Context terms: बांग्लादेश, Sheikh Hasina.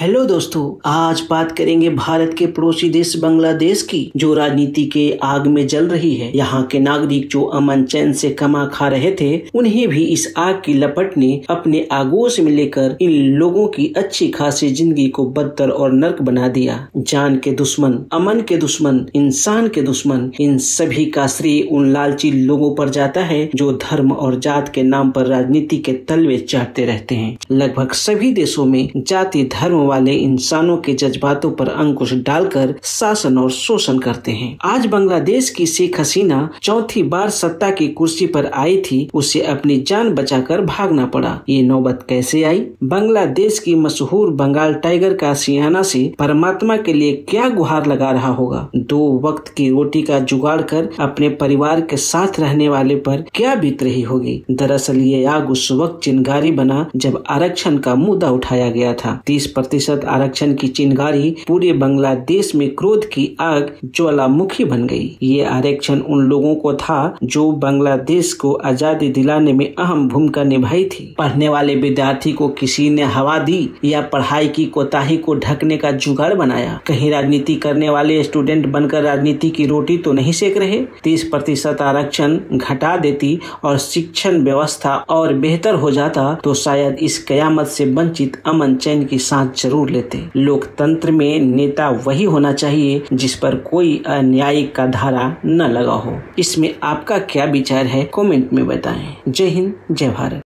Hello दोस्तों, आज बात करेंगे भारत के पड़ोसी देश बांग्लादेश की, जो राजनीति के आग में जल रही है। यहाँ के नागरिक जो अमन चैन से कमा खा रहे थे, उन्हें भी इस आग की लपट ने अपने आगोश में लेकर इन लोगों की अच्छी खासी जिंदगी को बदतर और नर्क बना दिया। जान के दुश्मन, अमन के दुश्मन, इंसान के दुश्मन, इन सभी का श्रेय उन लालची लोगों पर जाता है जो धर्म और जात के नाम पर राजनीति के तलवे चाटते रहते हैं। लगभग सभी देशों में जाति धर्म वाले इंसानों के जज्बातों पर अंकुश डालकर शासन और शोषण करते हैं। आज बांग्लादेश की शेख हसीना चौथी बार सत्ता की कुर्सी पर आई थी, उसे अपनी जान बचाकर भागना पड़ा। ये नौबत कैसे आई? बांग्लादेश की मशहूर बंगाल टाइगर का सियाना से परमात्मा के लिए क्या गुहार लगा रहा होगा। दो वक्त की रोटी का जुगाड़ कर अपने परिवार के साथ रहने वाले पर क्या बीत रही होगी। दरअसल ये आग उस वक्त चिंगारी बना जब आरक्षण का मुद्दा उठाया गया था। 30% आरक्षण की चिंगारी पूरे बांग्लादेश में क्रोध की आग ज्वालामुखी बन गई। ये आरक्षण उन लोगों को था जो बांग्लादेश को आजादी दिलाने में अहम भूमिका निभाई थी। पढ़ने वाले विद्यार्थी को किसी ने हवा दी या पढ़ाई की कोताही को ढकने का जुगाड़ बनाया। कहीं राजनीति करने वाले स्टूडेंट बनकर राजनीति की रोटी तो नहीं सेक रहे। 30% आरक्षण घटा देती और शिक्षण व्यवस्था और बेहतर हो जाता तो शायद इस कयामत से वंचित अमन चैन की सांस जरूर लेते। लोकतंत्र में नेता वही होना चाहिए जिस पर कोई अन्यायिक का धारा न लगा हो। इसमें आपका क्या विचार है, कमेंट में बताएं। जय हिंद, जय भारत।